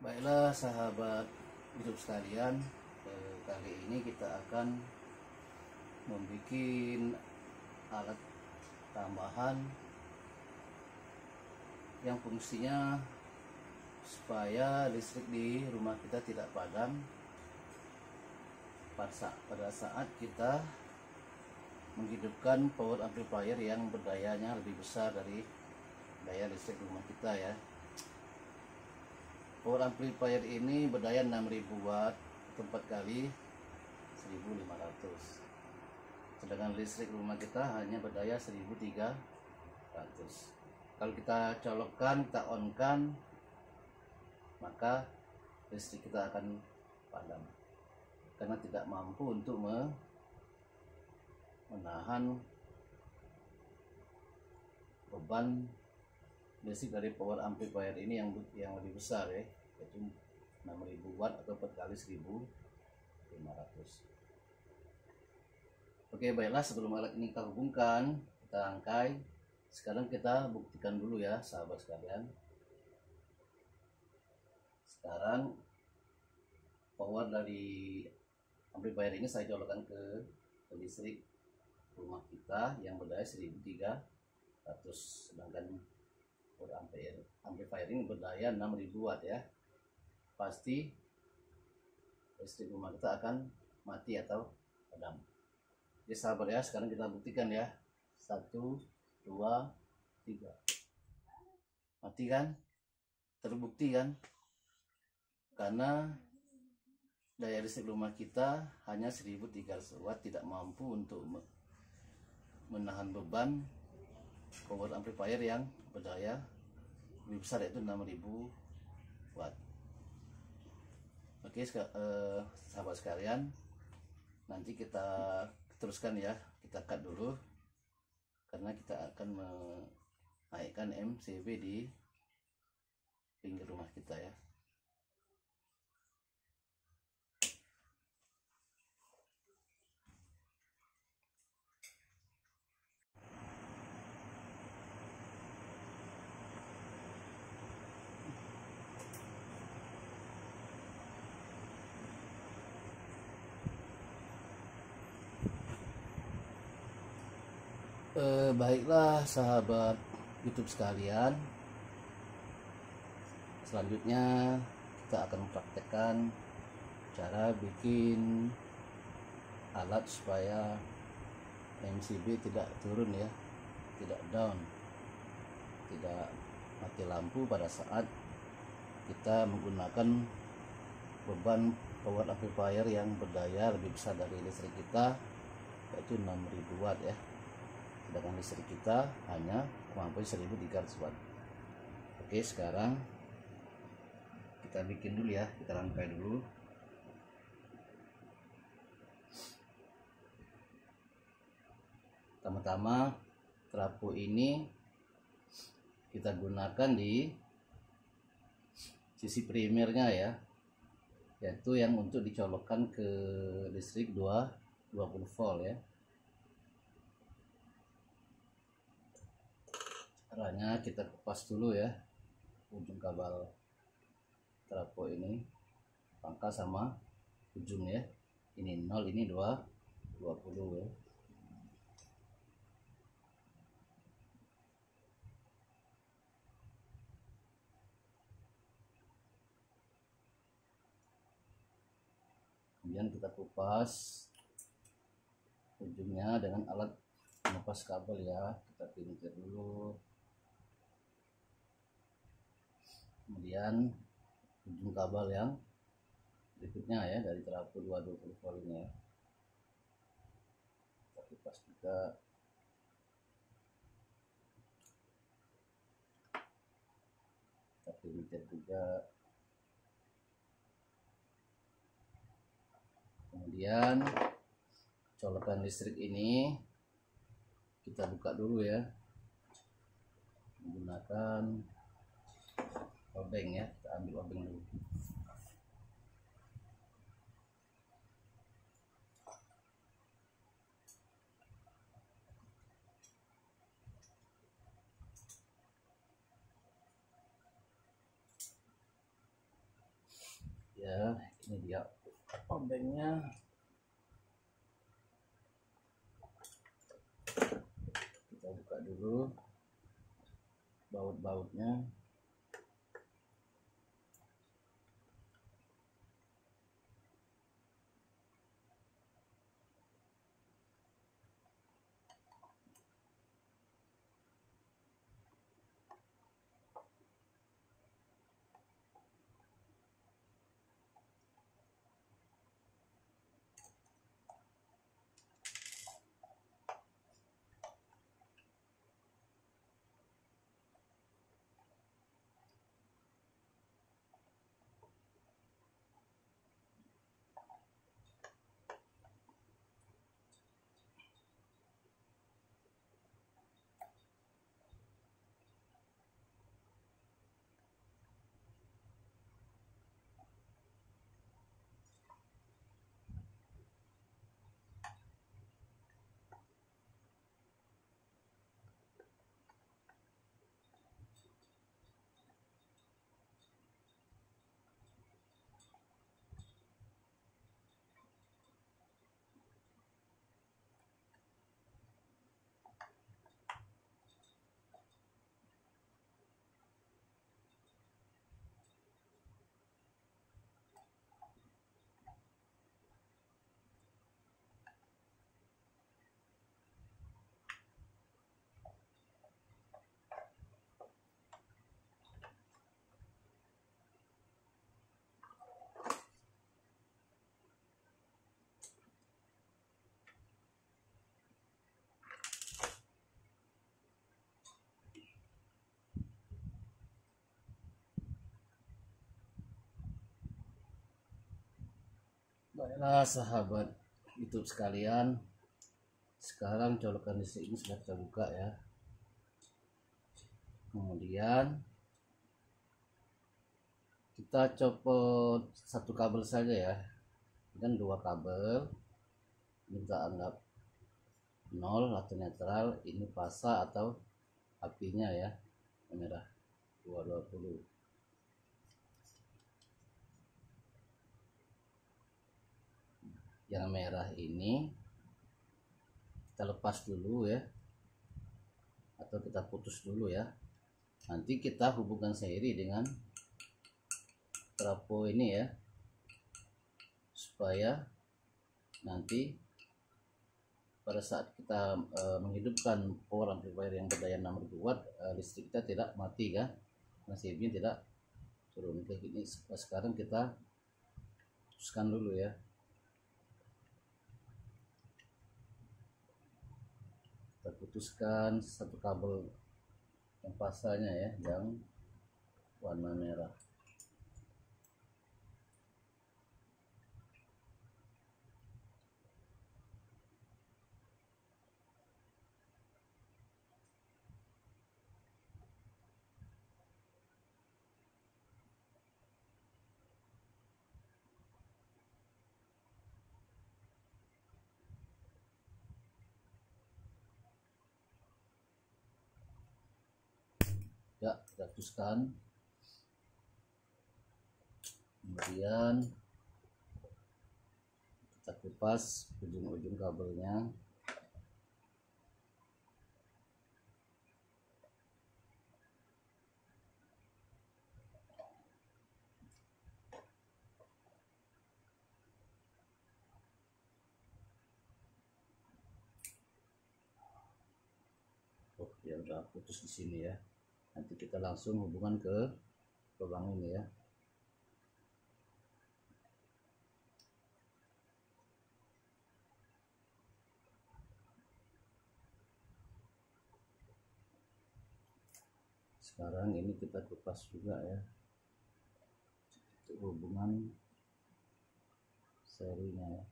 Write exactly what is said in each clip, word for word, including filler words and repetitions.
Baiklah sahabat YouTube sekalian, eh, kali ini kita akan membuat alat tambahan yang fungsinya supaya listrik di rumah kita tidak padam pada saat kita menghidupkan power amplifier yang berdayanya lebih besar dari daya listrik rumah kita ya. Power amplifier ini berdaya enam ribu watt atau empat kali seribu lima ratus. Sedangkan listrik rumah kita hanya berdaya seribu tiga ratus. Kalau kita colokkan, kita on-kan, maka listrik kita akan padam karena tidak mampu untuk menahan beban basic dari power amplifier ini yang yang lebih besar ya, yaitu enam ribu watt atau empat kali seribu lima ratus. Oke, baiklah, sebelum alat ini kita hubungkan, kita rangkai. Sekarang kita buktikan dulu ya sahabat sekalian. Sekarang power dari amplifier ini saya colokkan ke, ke listrik rumah kita yang berdaya seribu tiga ratus, sedangkan Amplifier, amplifier ini berdaya enam ribu watt ya. Pasti listrik rumah kita akan mati atau padam. Jadi sahabat ya, sekarang kita buktikan ya. Satu, dua, tiga. Mati kan? Terbukti kan? Karena daya listrik rumah kita hanya seribu tiga ratus watt, tidak mampu untuk menahan beban power amplifier yang berdaya lebih besar yaitu enam ribu watt. Oke eh, sahabat sekalian, nanti kita teruskan ya, kita cut dulu karena kita akan menaikkan M C B di pinggir rumah kita ya. Eh, baiklah sahabat YouTube sekalian, selanjutnya kita akan praktekkan cara bikin alat supaya M C B tidak turun ya, tidak down, tidak mati lampu pada saat kita menggunakan beban power amplifier yang berdaya lebih besar dari listrik kita yaitu enam ribu watt ya. Sedangkan listrik kita hanya kemampuan seribu tiga ratus watt. Oke, sekarang kita bikin dulu ya, kita rangkai dulu. Pertama-tama trapo ini kita gunakan di sisi primernya ya, yaitu yang untuk dicolokkan ke listrik dua ratus dua puluh volt ya. Caranya kita kupas dulu ya ujung kabel trapo ini, pangkal sama ujung ya. Ini nol, ini dua, dua puluh ya. Kemudian kita kupas ujungnya dengan alat pengupas kabel ya, kita pinggir dulu. Kemudian ujung kabel yang berikutnya ya, dari trapo dua ratus dua puluh volt ini ya, kita kipas juga. Kita pijat juga. Kemudian colokan listrik ini kita buka dulu ya, menggunakan obeng ya, kita ambil obeng dulu. ya. Ini dia obengnya. Kita buka dulu baut-bautnya. Baiklah sahabat YouTube sekalian, sekarang colokan listrik ini sudah kita buka ya. Kemudian kita copot satu kabel saja ya, dan dua kabel ini kita anggap nol atau netral. Ini pasa atau apinya ya, merah dua ratus dua puluh. Yang merah ini kita lepas dulu ya, atau kita putus dulu ya. Nanti kita hubungkan sendiri dengan trapo ini ya, supaya nanti pada saat kita e, menghidupkan power amplifier yang berdaya enam ribu watt, e, listrik kita tidak mati kan, M C B-nya tidak turun. Ini sekarang kita putuskan dulu ya. Kita putuskan satu kabel yang pasanya ya, yang warna merah. Ya, kita putuskan. Kemudian kita kupas ujung-ujung kabelnya. Oh, ya udah putus di sini ya. Nanti kita langsung hubungan ke lubang ini ya. Sekarang ini kita kupas juga ya, untuk hubungan serinya ya.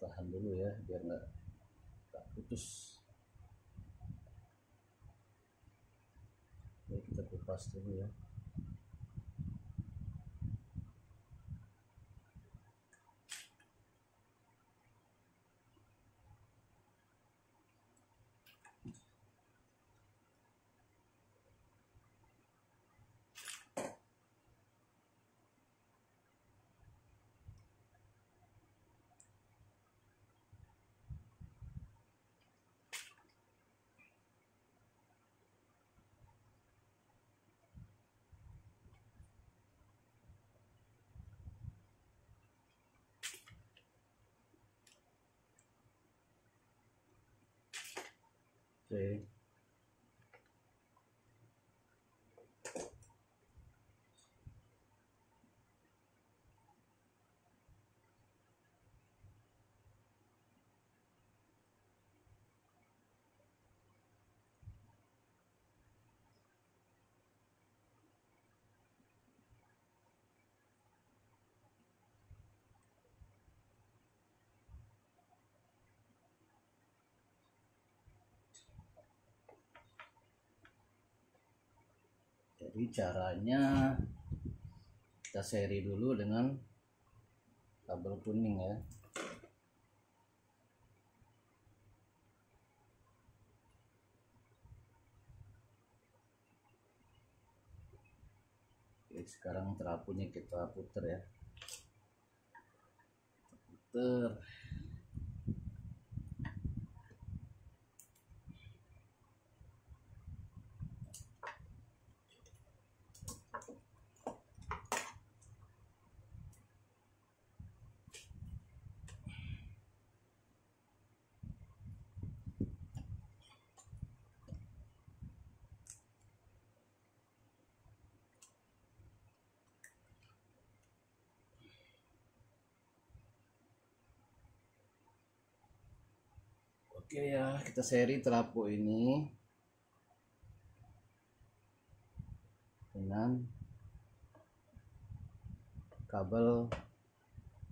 Tahan dulu ya, biar nggak putus. Oke, ini kita kupas dulu ya. Oke. Jadi caranya kita seri dulu dengan kabel kuning ya. Oke, sekarang terapungnya kita putar ya. Putar. Oke ya, kita seri terapuk ini dengan kabel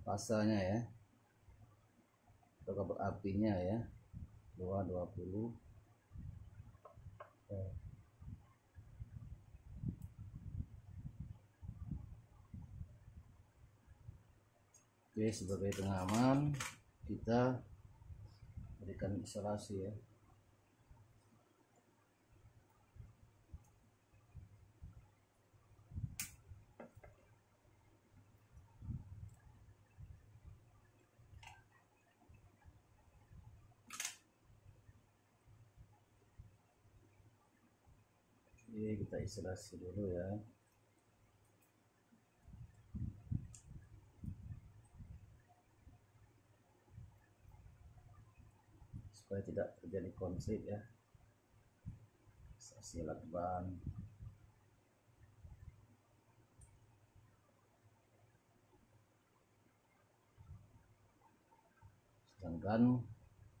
pasanya ya, atau kabel apinya ya, dua dua puluh. Oke. Oke, sebagai pengaman kita berikan isolasi ya. Oke, kita isolasi dulu ya. Supaya tidak terjadi konflik ya, silat ban. Sedangkan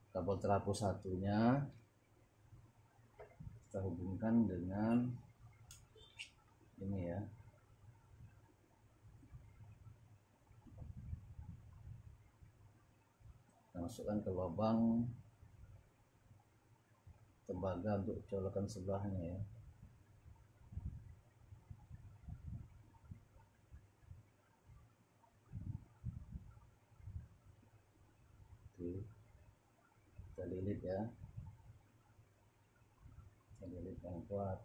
kabel terapung satunya kita hubungkan dengan ini ya, kita masukkan ke lubang tembaga untuk colokan sebelahnya ya. Oke, kita lilit ya, kita lilit yang kuat.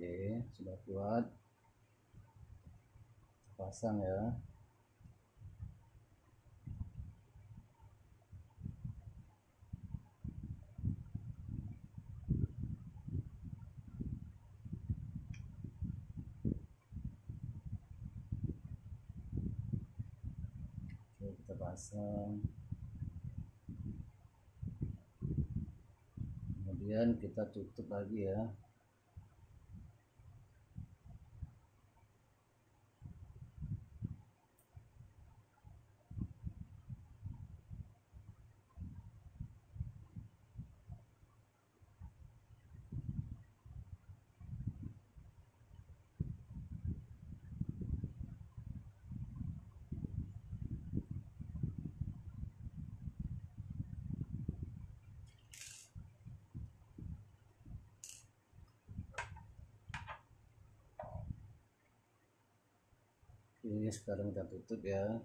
Oke, sudah kuat, pasang ya. Oke, kita pasang, kemudian kita tutup lagi ya. Ini sekarang kita tutup ya.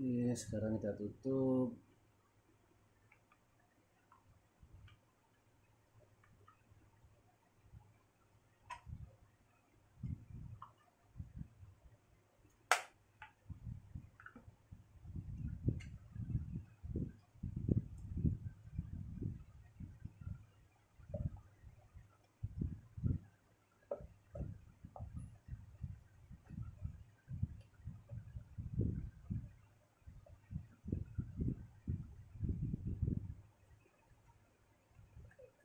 Iya, sekarang kita tutup.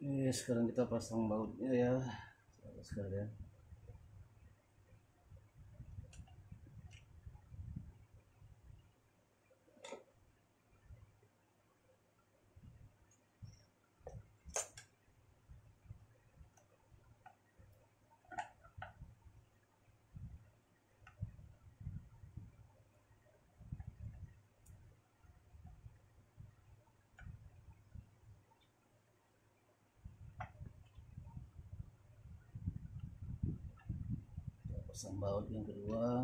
Ini sekarang kita pasang bautnya ya, sekarang ya. Pasang baut yang kedua.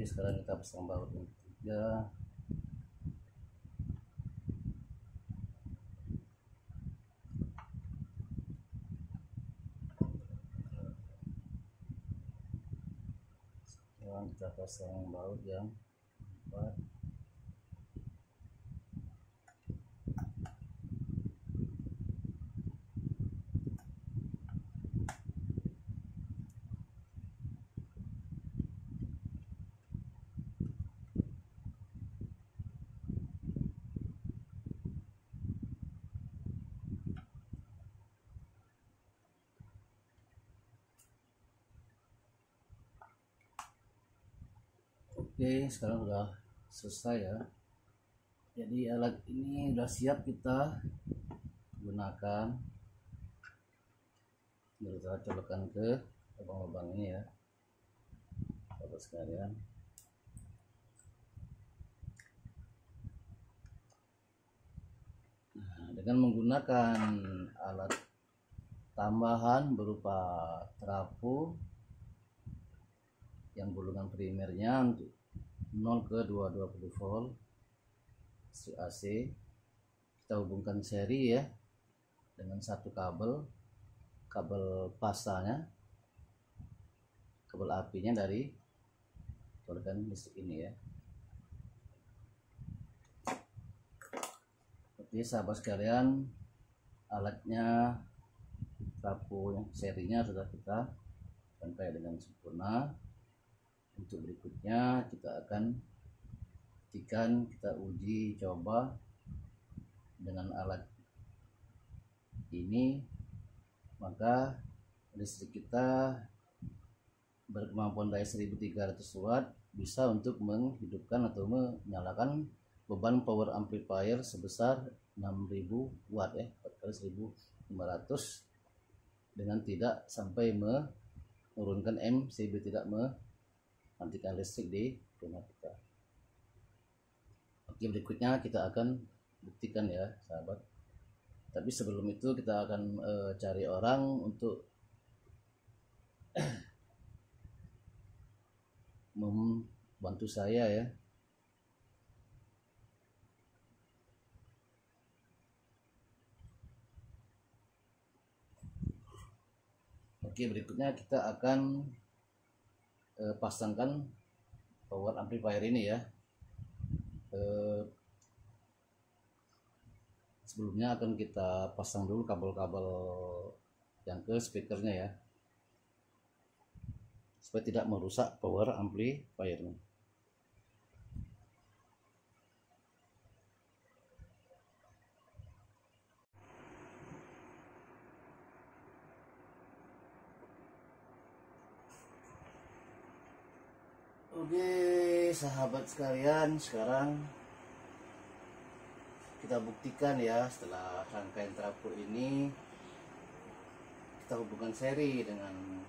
Sekarang kita pasang baut yang ketiga. Sekarang kita pasang baut yang keempat. Oke, sekarang udah selesai ya. Jadi alat ini udah siap kita gunakan. Lalu kita colokan ke lubang-lubang ini ya, Bapak sekalian. Nah, dengan menggunakan alat tambahan berupa trapo yang gulungan primernya untuk nol ke dua ratus dua puluh volt A C, kita hubungkan seri ya dengan satu kabel kabel pasanya, kabel apinya dari torokan listrik ini ya. Oke sahabat sekalian, alatnya trapo yang serinya sudah kita sampai dengan sempurna. Untuk berikutnya kita akan buktikan, kita uji coba dengan alat ini, maka listrik kita berkemampuan daya seribu tiga ratus watt bisa untuk menghidupkan atau menyalakan beban power amplifier sebesar enam ribu watt ya, empat kali seribu lima ratus, dengan tidak sampai menurunkan M C B, tidak mematikan listrik di rumah kita. Oke, berikutnya kita akan buktikan ya sahabat, tapi sebelum itu kita akan e, cari orang untuk membantu saya ya. Oke, berikutnya kita akan e, pasangkan power amplifier ini ya. E, sebelumnya akan kita pasang dulu kabel-kabel yang ke speakernya ya, supaya tidak merusak power amplifiernya. Oke sahabat sekalian, sekarang kita buktikan ya, setelah rangkaian trafo ini kita hubungkan seri dengan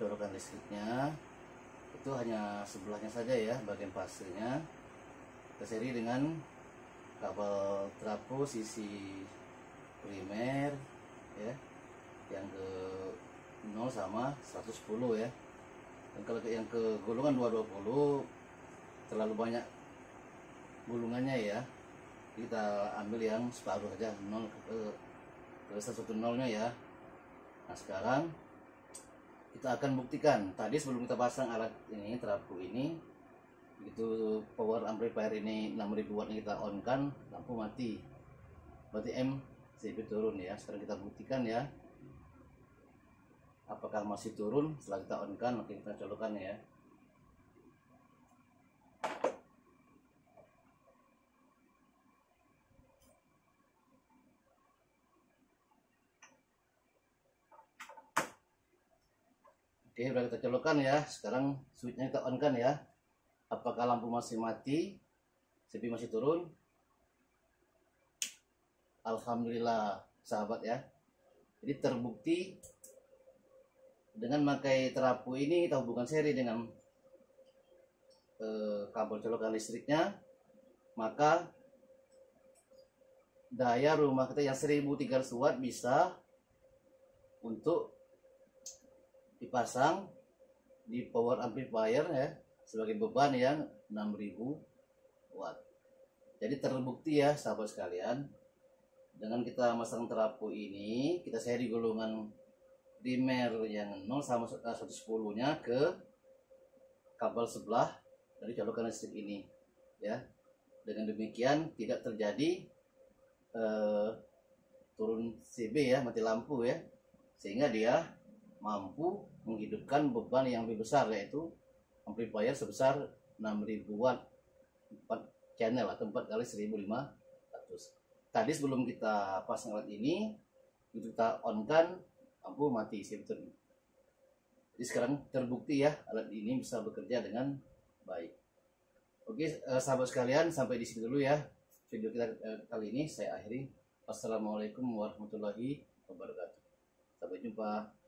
colokan listriknya, itu hanya sebelahnya saja ya, bagian pasirnya kita seri dengan kabel trafo sisi primer ya, yang ke nol sama seratus sepuluh ya, dan kalau yang ke golongan dua ratus dua puluh terlalu banyak gulungannya ya, kita ambil yang separuh aja, nol ke, ke seratus sepuluh nya ya. Nah sekarang kita akan buktikan, tadi sebelum kita pasang alat ini, trafo ini, itu power amplifier ini enam ribu watt kita on kan, lampu mati, berarti M C B turun ya. Sekarang kita buktikan ya, apakah masih turun setelah kita on kan. Oke, kita colokan ya. Oke, sudah kita colokan ya. Sekarang switchnya kita on kan ya. Apakah lampu masih mati? M C B masih turun? Alhamdulillah sahabat ya. Jadi terbukti dengan memakai trafo ini, kita hubungkan seri dengan eh, kabel colokan listriknya, maka daya rumah kita yang seribu tiga ratus watt bisa untuk dipasang di power amplifier ya, sebagai beban yang enam ribu watt. Jadi terbukti ya sahabat sekalian, dengan kita masang trafo ini, kita seri golongan primer yang nol sama seratus sepuluh nya ke kabel sebelah dari colokan listrik ini ya. Dengan demikian tidak terjadi eh, turun C B ya, mati lampu ya, sehingga dia mampu menghidupkan beban yang lebih besar, yaitu amplifier sebesar enam ribu watt empat channel atau empat kali seribu lima ratus. Tadi sebelum kita pasang alat ini, kita on kan, lampu mati, sebetulnya. Jadi sekarang terbukti ya, alat ini bisa bekerja dengan baik. Oke sahabat sekalian, sampai di sini dulu ya video kita kali ini, saya akhiri. Wassalamualaikum warahmatullahi wabarakatuh. Sampai jumpa.